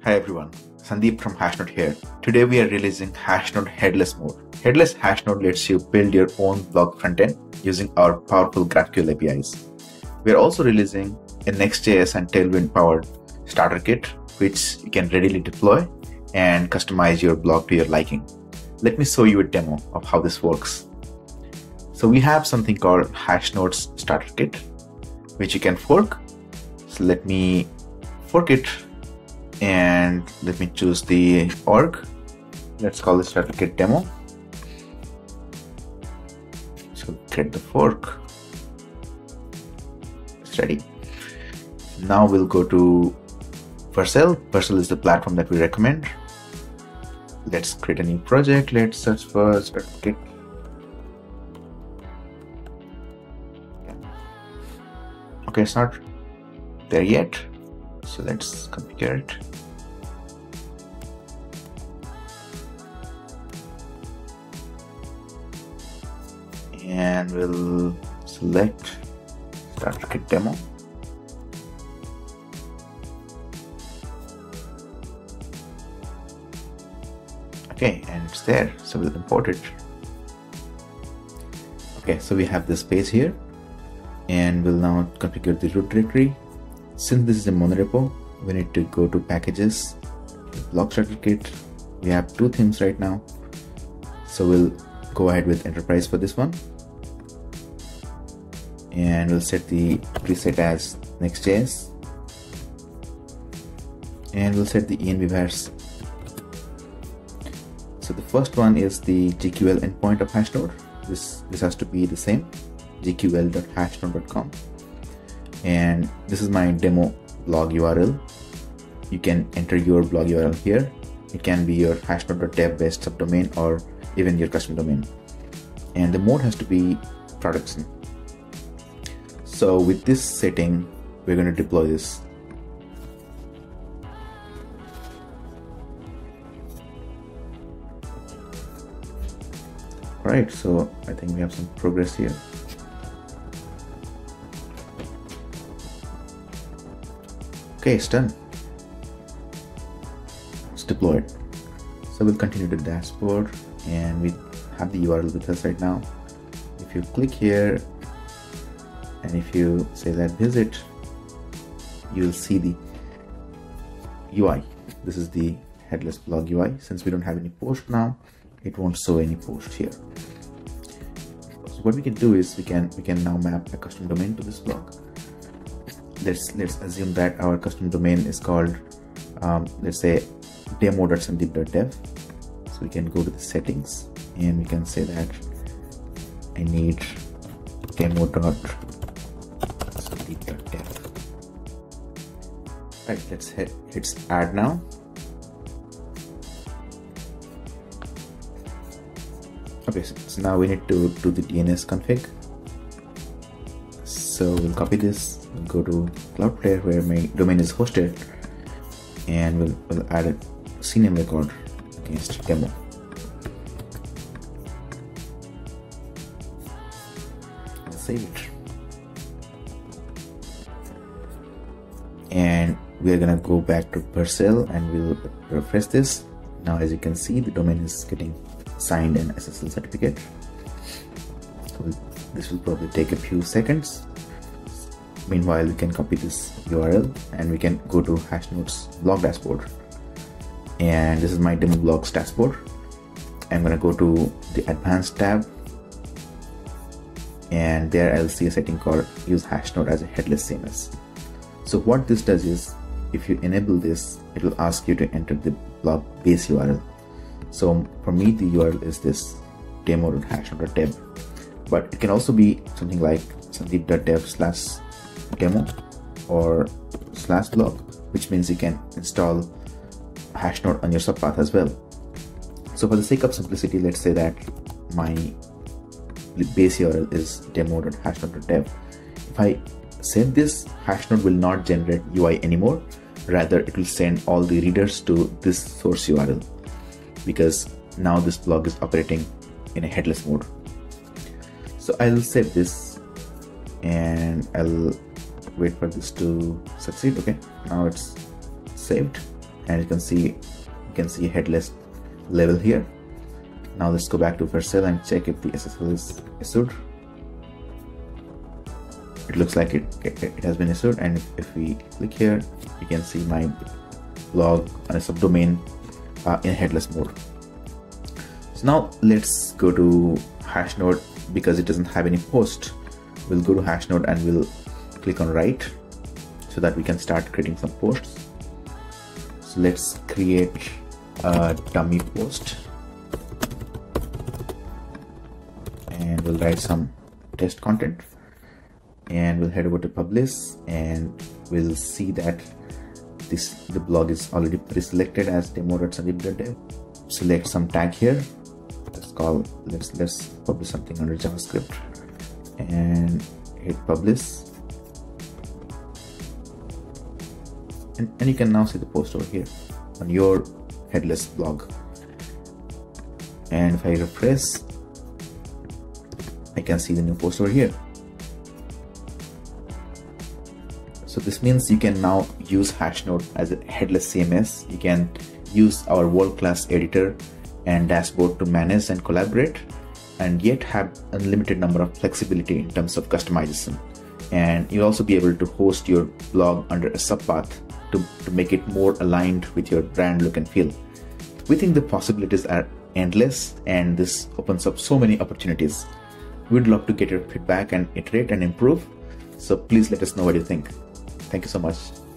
Hi everyone, Sandeep from Hashnode here. Today we are releasing Hashnode Headless Mode. Headless Hashnode lets you build your own blog frontend using our powerful GraphQL APIs. We are also releasing a Next.js and Tailwind powered starter kit, which you can readily deploy and customize your blog to your liking. Let me show you a demo of how this works. So we have something called Hashnode's starter kit, which you can fork. So let me fork it. And let me choose the org. Let's call this starter kit demo. So get the fork. It's ready. Now we'll go to Vercel. Vercel is the platform that we recommend. Let's create a new project. Let's search for starter kit. Okay, it's not there yet. So let's configure it. And we'll select starter kit demo. Okay, and it's there. So we'll import it. Okay, so we have this page here. And we'll now configure the root directory. Since this is a monorepo, we need to go to packages, blog starter kit. We have two themes right now. So we'll go ahead with enterprise for this one. And we'll set the preset as Next.js. And we'll set the env vars. So the first one is the GQL endpoint of Hashnode. This has to be the same, gql.hashnode.com. And this is my demo blog URL. You can enter your blog URL here. It can be your hashnode.dev based subdomain or even your custom domain. And the mode has to be production. So with this setting, we're going to deploy this. All right, so I think we have some progress here. Okay, it's done. It's deployed. So we'll continue to dashboard, and we have the URL with us right now. If you click here, and if you say that visit, you'll see the UI. This is the headless blog UI. Since we don't have any post now, it won't show any post here. So what we can do is we can now map a custom domain to this blog. Let's assume that our custom domain is called, let's say, demo.sandeep.dev. So we can go to the settings and we can say that I need demo.sandeep.dev. Right, let's hit add now. Okay, so now we need to do the DNS config. So we'll copy this. Go to Cloudflare where my domain is hosted, and we'll add a CNAME record against demo. I'll save it, and we're gonna go back to Vercel and we'll refresh this. Now, as you can see, the domain is getting signed an SSL certificate. So this will probably take a few seconds. Meanwhile, we can copy this URL and we can go to Hashnode's blog dashboard. And this is my demo blogs dashboard. I'm gonna go to the advanced tab, and there I'll see a setting called use Hashnode as a headless CMS. So what this does is, if you enable this, it will ask you to enter the blog base URL. So for me, the URL is this demo.hashnode.dev, but it can also be something like sandeep.dev/demo or /blog, which means you can install Hashnode on your subpath as well. So for the sake of simplicity, let's say that my base URL is demo.hashnode.dev. If I send this, Hashnode will not generate UI anymore. Rather, it will send all the readers to this source URL, because now this blog is operating in a headless mode. So I'll save this. and I'll wait for this to succeed. Okay, now it's saved, and you can see headless level here. Now let's go back to Vercel and check if the SSL is issued. It looks like it has been issued, and if we click here, you can see my blog on a subdomain in headless mode. So now let's go to Hashnode. Because it doesn't have any host, we'll go to Hashnode and we'll click on write so that we can start creating some posts. So let's create a dummy post and we'll write some test content, and we'll head over to publish, and we'll see that the blog is already pre-selected as demo.sandeep.dev. Select some tag here. Let's publish something under JavaScript and hit publish, and you can now see the post over here on your headless blog. And if I refresh, I can see the new post over here. So this means you can now use Hashnode as a headless CMS. You can use our world-class editor and dashboard to manage and collaborate, and yet have unlimited number of flexibility in terms of customization. And you'll also be able to host your blog under a subpath to make it more aligned with your brand look and feel. We think the possibilities are endless, and this opens up so many opportunities. We'd love to get your feedback and iterate and improve. So please let us know what you think. Thank you so much.